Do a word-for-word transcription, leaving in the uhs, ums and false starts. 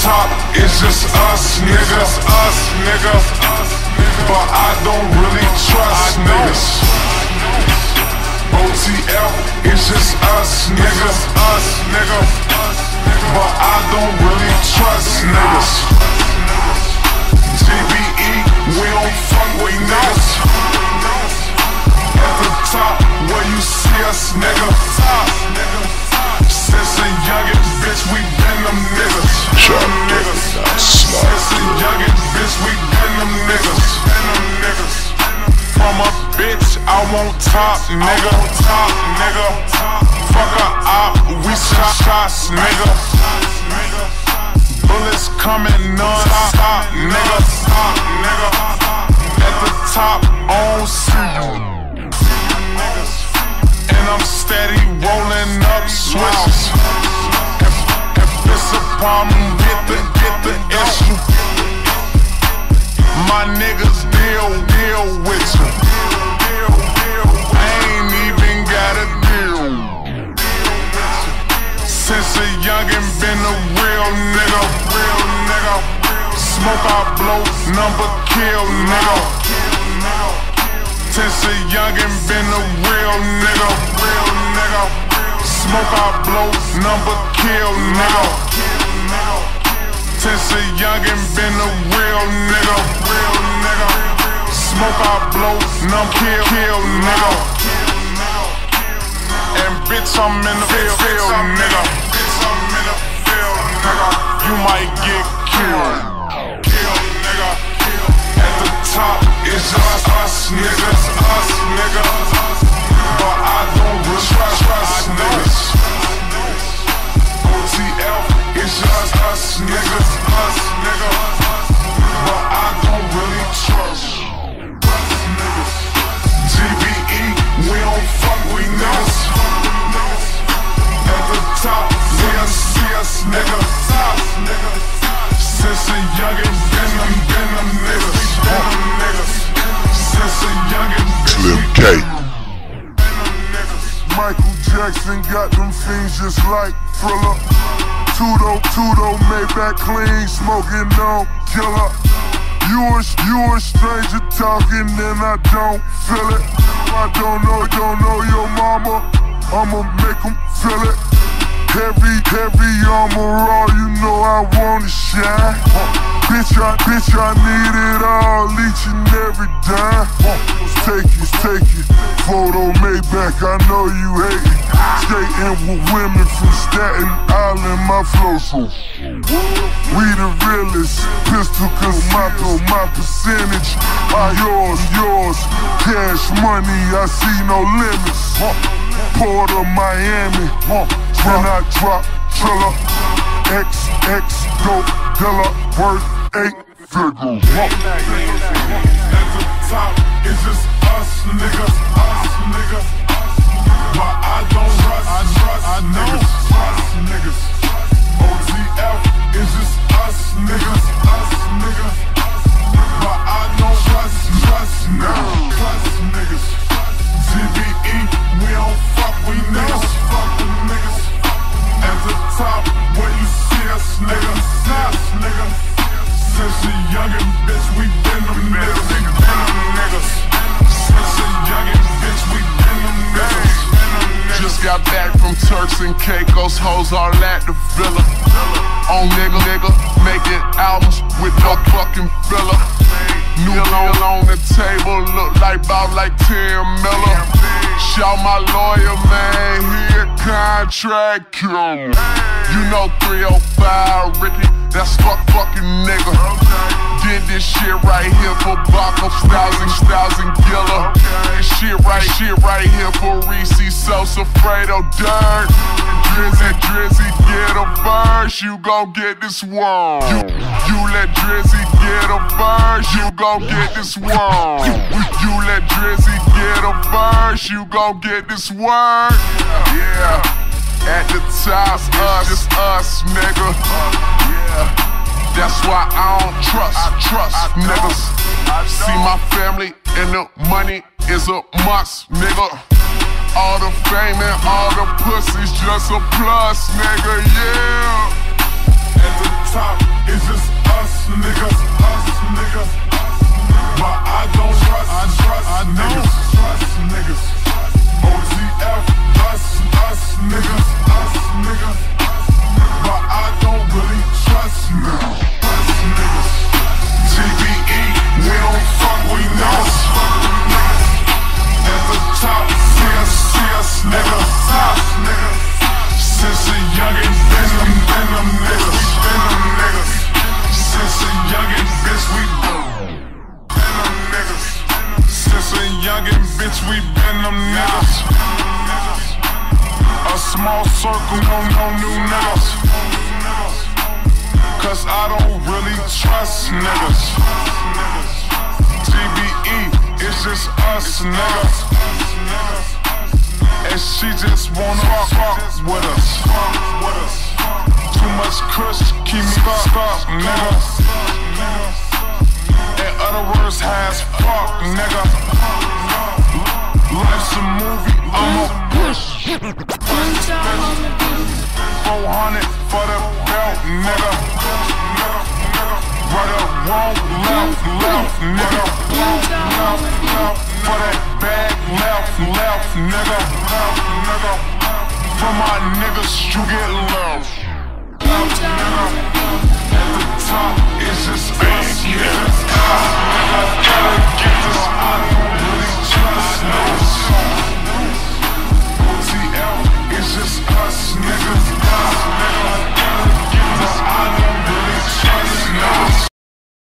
top, it's just us niggas, us niggas. But I don't really trust niggas. O T F, it's just us niggas, us niggas. But I don't really trust niggas. G B E, we don't fuck with niggas. At the top, where you see us niggas. I want top, nigga, top, nigga. Fuck a op, we shot shots, nigga. Bullets coming non-stop, nigga, top, nigga. At the top, on scene. And I'm steady rolling up switches. If, if it's a problem, get the, get the issue. My niggas deal, deal with you. Since a youngin' been a real nigga, real nigga. Smoke I blow, number kill nigga. Since a youngin' been a real nigga, real nigga. Smoke I blow, number kill nigga. Since a youngin' been a real nigga, real nigga. Smoke I blow, number kill, kill nigga. And bitch, I'm in the field, field nigga. Bitch, I'm in the field, nigga. You might get killed. Kill, nigga. At the top, it's just us, niggas, us, nigga. But I don't trust us, niggas. O T L, it's just us, niggas, us, nigga. But I don't really trust niggas. G B E, we don't fuck with niggas. Top, see us, see us, nigga. Top, nigga. Since a youngin' been them, been them niggas, been them niggas. Since a youngin' Slim K. Been them niggas. Michael Jackson got them fiends just like Thriller. Tudo, Tudo, Maybach clean, smoking on killer. You a, you a stranger talking and I don't feel it. I don't know, don't know your mama. I'ma make 'em feel it. Heavy, heavy armor, all you know I wanna shine. uh, Bitch, I, bitch, I need it all, each and every dime. uh, Take it, take it, photo Maybach, I know you hate it. Skating with women from Staten Island, my flow so. We the realest, pistol cause my, my percentage. I yours, yours, cash money, I see no limits. Port of Miami, uh, when I drop, Triller, X, X, go, Dilla, worth eight figures. At the top, it's just us niggas, us niggas. But I don't trust, I trust, I don't trust niggas. O T F, it's just us niggas, us niggas. But I don't trust, trust niggas, trust niggas. G B E, we don't fuck with niggas, fuck with niggas. At the top, where you see us, nigga, snaps, nigga. Since a youngin' bitch, we been them niggas, been them niggas. Since a youngin' bitch, we been them niggas, been them niggas. Just got back from Turks and Caicos, hoes all at the villa. On nigga, nigga, making albums with no fucking filler. New loan on the table, look like about like Tim Miller. Shout my lawyer, man, he a contract killer. You know three oh five, Ricky, that's fuck fucking nigga. Did this shit right here for Baka, Styles and Styles and Gilla. This shit right, shit right here for Reese, Sosa, Fredo, Dirt. Drizzy, Drizzy, get a verse, you gon' get this one. You, you let Drizzy get a verse, you gon' get this one. You, you let Drizzy get a verse, you gon' get this word. Yeah, at the top, it's us, nigga. Yeah, that's why I don't trust, I trust niggas. See my family and the money is a must, nigga. All the fame and all the pussy's just a plus, nigga. Yeah, at the top. circle, no, no new niggas. Cause I don't really trust niggas. G B E, it's just us niggas. And she just wanna fuck with us. Too much crush, keep me stuck, niggas. In other words, high as fuck, nigga. Life's a movie, I'ma push. four hundred for the belt, nigga. Right up, wrong, left, left, nigga. Left, left, for that bag, left, left, nigga. For my niggas, you get love. Left, nigga. At the top, it's just us, nigga. Yeah.